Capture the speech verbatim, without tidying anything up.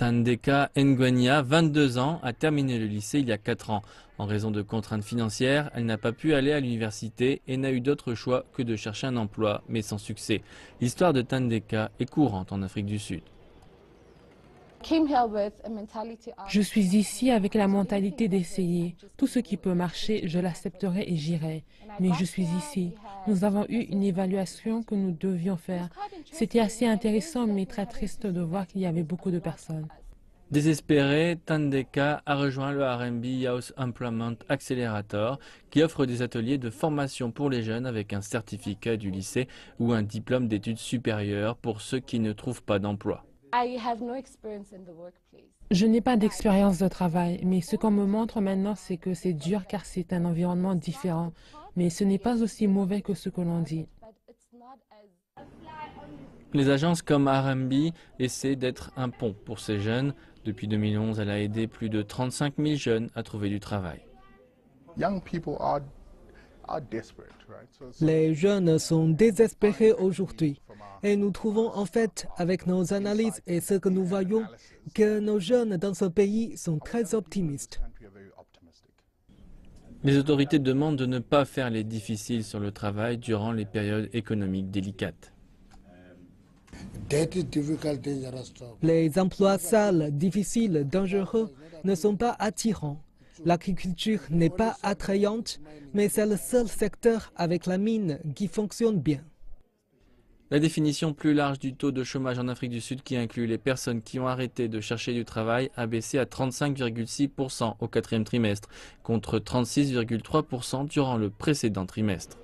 Tandeka Nguania, vingt-deux ans, a terminé le lycée il y a quatre ans. En raison de contraintes financières, elle n'a pas pu aller à l'université et n'a eu d'autre choix que de chercher un emploi, mais sans succès. L'histoire de Tandeka est courante en Afrique du Sud. Je suis ici avec la mentalité d'essayer. Tout ce qui peut marcher, je l'accepterai et j'irai. Mais je suis ici. Nous avons eu une évaluation que nous devions faire. C'était assez intéressant, mais très triste de voir qu'il y avait beaucoup de personnes. Désespérée, Tandeka a rejoint le R M B House Employment Accelerator qui offre des ateliers de formation pour les jeunes avec un certificat du lycée ou un diplôme d'études supérieures pour ceux qui ne trouvent pas d'emploi. Je n'ai pas d'expérience de travail, mais ce qu'on me montre maintenant, c'est que c'est dur car c'est un environnement différent. Mais ce n'est pas aussi mauvais que ce que l'on dit. Les agences comme R M B essaient d'être un pont pour ces jeunes. Depuis deux mille onze, elle a aidé plus de trente-cinq mille jeunes à trouver du travail. Les jeunes sont désespérés aujourd'hui. Et nous trouvons en fait, avec nos analyses et ce que nous voyons, que nos jeunes dans ce pays sont très optimistes. Les autorités demandent de ne pas faire les difficiles sur le travail durant les périodes économiques délicates. Les emplois sales, difficiles, dangereux ne sont pas attirants. L'agriculture n'est pas attrayante, mais c'est le seul secteur avec la mine qui fonctionne bien. La définition plus large du taux de chômage en Afrique du Sud, qui inclut les personnes qui ont arrêté de chercher du travail, a baissé à trente-cinq virgule six pour cent au quatrième trimestre, contre trente-six virgule trois pour cent durant le précédent trimestre.